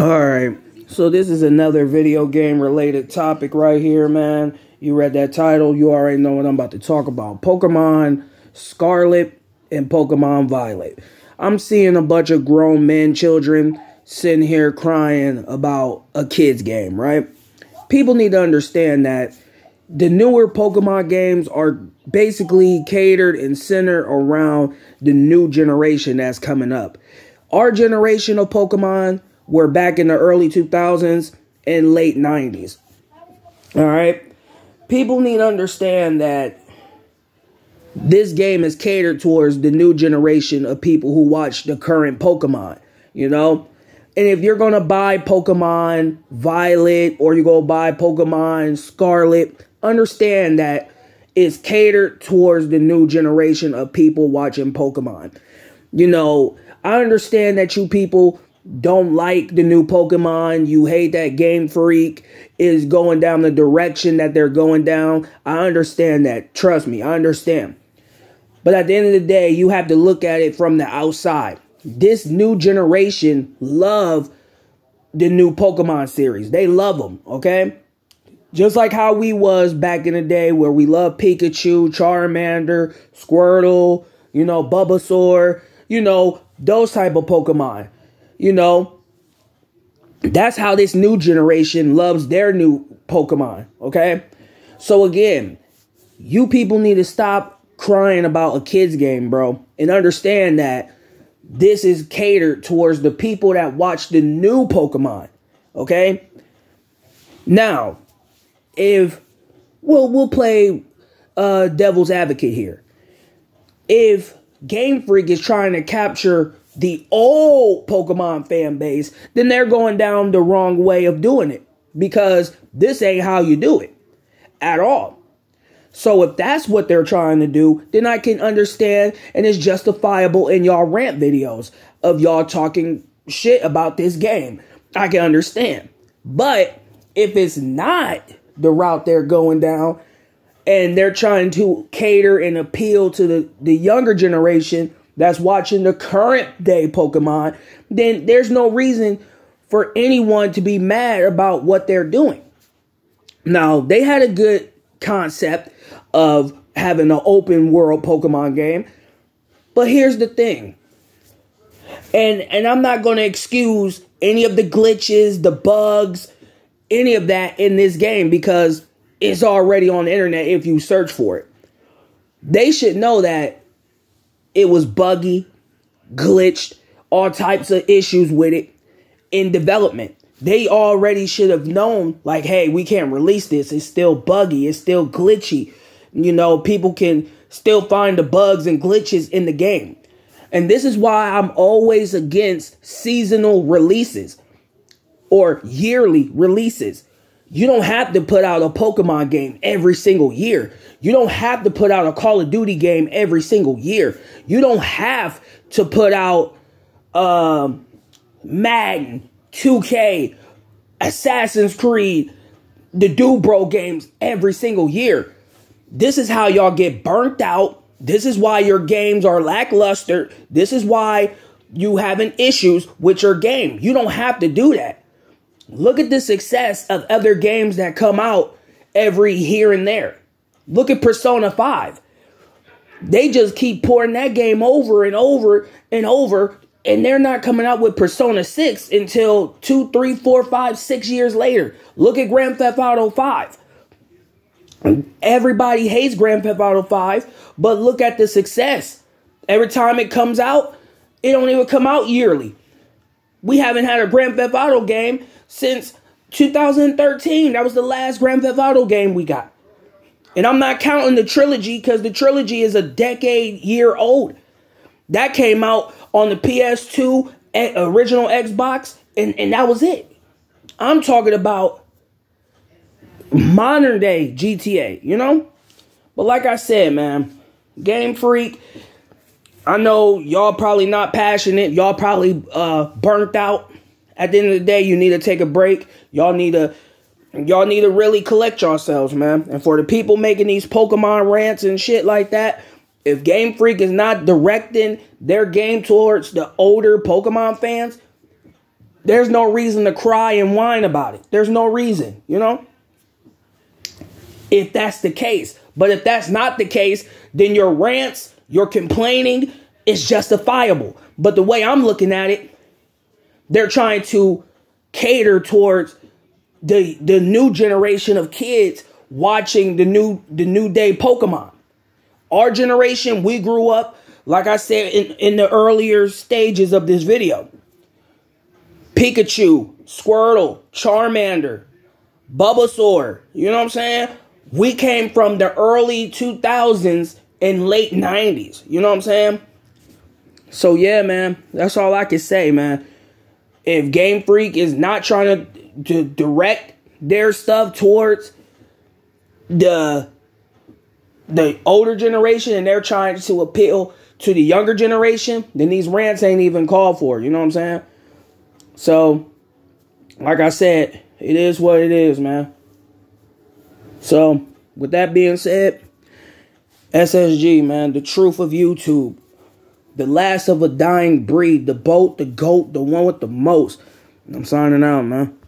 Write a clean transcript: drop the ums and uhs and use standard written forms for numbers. Alright, so this is another video game related topic right here, man. You read that title, you already know what I'm about to talk about. Pokemon Scarlet and Pokemon Violet. I'm seeing a bunch of grown men, children, sitting here crying about a kid's game, right? People need to understand that the newer Pokemon games are basically catered and centered around the new generation that's coming up. Our generation of Pokemon were back in the early 2000s and late 90s. All right. People need to understand that this game is catered towards the new generation of people who watch the current Pokemon, you know? And if you're going to buy Pokemon Violet or you go buy Pokemon Scarlet, understand that it's catered towards the new generation of people watching Pokemon. You know, I understand that you people don't like the new Pokemon. You hate that Game Freak is going down the direction that they're going down. I understand that. Trust me, I understand. But at the end of the day, you have to look at it from the outside. This new generation love the new Pokemon series. They love them, okay? Just like how we was back in the day where we loved Pikachu, Charmander, Squirtle, you know, Bubbasaur, you know, those type of Pokemon, you know. That's how this new generation loves their new Pokemon, okay? So again, you people need to stop crying about a kid's game, bro, and understand that this is catered towards the people that watch the new Pokemon, okay? Now, if, we'll play devil's advocate here. If Game Freak is trying to capture the old Pokemon fan base, then they're going down the wrong way of doing it, because this ain't how you do it at all. So if that's what they're trying to do, then I can understand, and it's justifiable in y'all rant videos of y'all talking shit about this game. I can understand. But if it's not the route they're going down and they're trying to cater and appeal to the younger generation that's watching the current day Pokemon, then there's no reason for anyone to be mad about what they're doing. Now, they had a good concept of having an open world Pokemon game. But here's the thing. And I'm not going to excuse any of the glitches, the bugs, any of that in this game, because it's already on the internet if you search for it. They should know that it was buggy, glitched, all types of issues with it in development. They already should have known, like, hey, we can't release this. It's still buggy. It's still glitchy. You know, people can still find the bugs and glitches in the game. And this is why I'm always against seasonal releases or yearly releases. You don't have to put out a Pokemon game every single year. You don't have to put out a Call of Duty game every single year. You don't have to put out Madden, 2K, Assassin's Creed, the Dubro games every single year. This is how y'all get burnt out. This is why your games are lackluster. This is why you having issues with your game. You don't have to do that. Look at the success of other games that come out every here and there. Look at Persona 5. They just keep pouring that game over and over and over. And they're not coming out with Persona 6 until 2, 3, 4, 5, 6 years later. Look at Grand Theft Auto 5. Everybody hates Grand Theft Auto 5, but look at the success. Every time it comes out, it don't even come out yearly. We haven't had a Grand Theft Auto game since 2013. That was the last Grand Theft Auto game we got. And I'm not counting the trilogy, because the trilogy is a decade-year old. That came out on the PS2, original Xbox, and that was it. I'm talking about modern day GTA, you know? But like I said, man, Game Freak, I know y'all probably not passionate. Y'all probably burnt out. At the end of the day, you need to take a break. Y'all need to really collect yourselves, man. And for the people making these Pokemon rants and shit like that, if Game Freak is not directing their game towards the older Pokemon fans, There's no reason to cry and whine about it. There's no reason, you know? If that's the case. But if that's not the case, then your rants, your complaining is justifiable. But the way I'm looking at it, they're trying to cater towards the new generation of kids watching the new day Pokemon. Our generation, we grew up, like I said, in the earlier stages of this video. Pikachu, Squirtle, Charmander, Bubbasaur, you know what I'm saying? We came from the early 2000s and late 90s, you know what I'm saying? So yeah, man, that's all I can say, man. If Game Freak is not trying to direct their stuff towards the older generation and they're trying to appeal to the younger generation, then these rants ain't even called for, you know what I'm saying? So, like I said, it is what it is, man. So, with that being said, SSG, man, the truth of YouTube. The last of a dying breed. The boat, the goat, the one with the most. I'm signing out, man.